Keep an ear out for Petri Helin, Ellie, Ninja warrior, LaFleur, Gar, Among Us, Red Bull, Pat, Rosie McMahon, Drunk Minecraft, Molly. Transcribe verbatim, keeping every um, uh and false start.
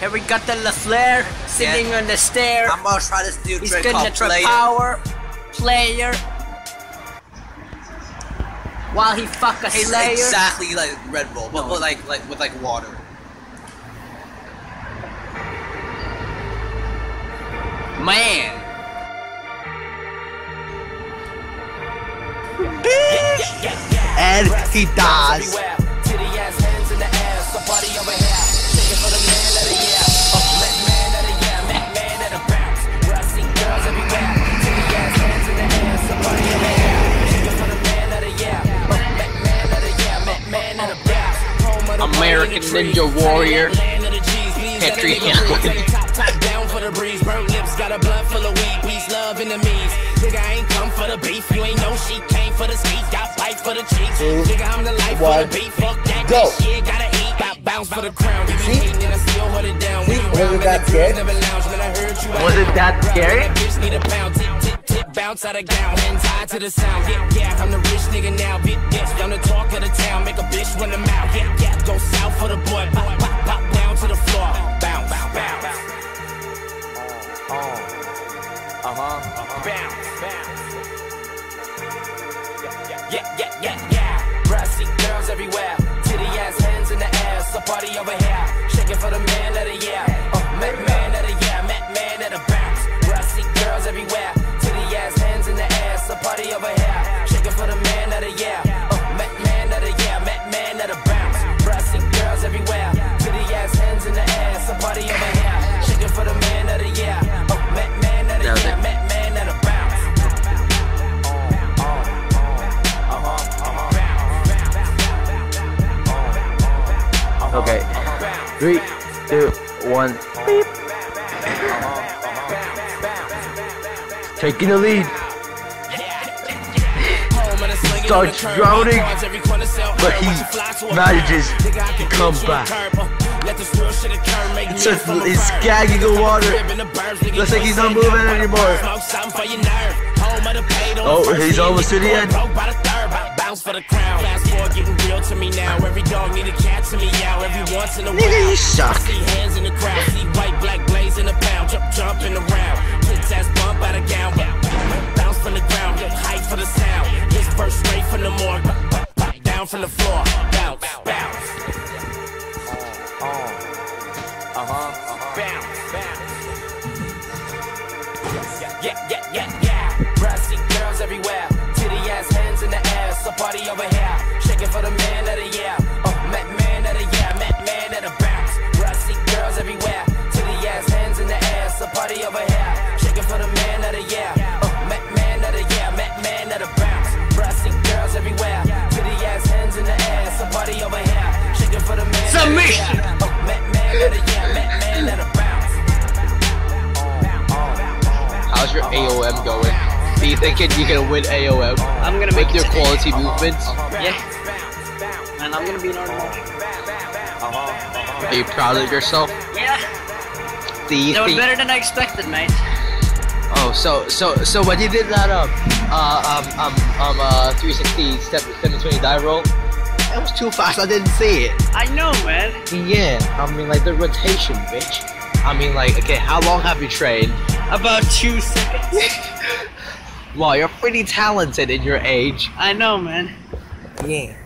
Here we got the LaFleur sitting yeah. on the stair. I'm gonna try this new He's trick called player. Power player. While he fuck a slayer. It's exactly like Red Bull, but, no. but like like with like water. Man. Bitch. And he dies. American Ninja warrior. Petri got a blood full of weed, peace, love, enemies. Nigga, I ain't come for the beef. You ain't know she came for the speed. Got fight for the cheeks. Nigga, I'm the life for the beef. Fuck that shit. Gotta eat. Got bounce for the crown. You be hating and I still hold it down. Wasn't that scary? Wasn't that scary? Bitch need a pound. Tip, tip, tip. Bounce out of gown. Hands high to the sound. Yeah, yeah. I'm the rich nigga now. Big bitch. I'm the talk of the town. Make a bitch run them out. Yeah, yeah. Go south for the boy. Pop, pop, pop down to the floor. Bounce, bounce, bounce. Oh. Uh-huh. Uh-huh. Bounce, bounce. Yeah, yeah, yeah, yeah, yeah. Brassy girls everywhere. Titty ass hands in the air. So party over here. Shaking for the man of the year. Oh, man, man of the year. Man, man of the bounce. Brassy girls everywhere. Titty ass hands in the air. So party over here. Shaking for the man of the year. Oh, man, man of the year. Man, man of the bounce. Brassy girls everywhere. Titty ass hands in the air. So party over here. Shaking for the man of the year. Okay, three, two, one, beep. Taking the lead. He starts drowning, but he manages to come back. It's just, he's gagging the water. Looks like he's not moving anymore. Oh, he's almost to the end. Nigga, you suck. Party over here, shaking for the man of the year. Oh, man, man of the year, man, man of the bounce. Rusty girls everywhere, titty ass hands in the air. So party over here, shaking for the man of the year. Oh, man, man of the year, man, man of the bounce. Rusty girls everywhere, titty ass hands in the air. So party over here, shaking for the man of the year. Oh, man, man of the year, man, man of the bounce. How's your A O M going? Do you think you're gonna win A O M? I'm gonna make your quality movements. Yeah. And I'm gonna be an artist. Are you proud of yourself? Yeah. Do you that think was better than I expected, mate. Oh, so so so when you did that um uh um um um uh three sixty step seven twenty dive roll, that was too fast. I didn't see it. I know, man. Yeah. I mean, like the rotation, bitch. I mean, like, okay, how long have you trained? About two seconds. Wow, you're pretty talented in your age. I know, man. Yeah.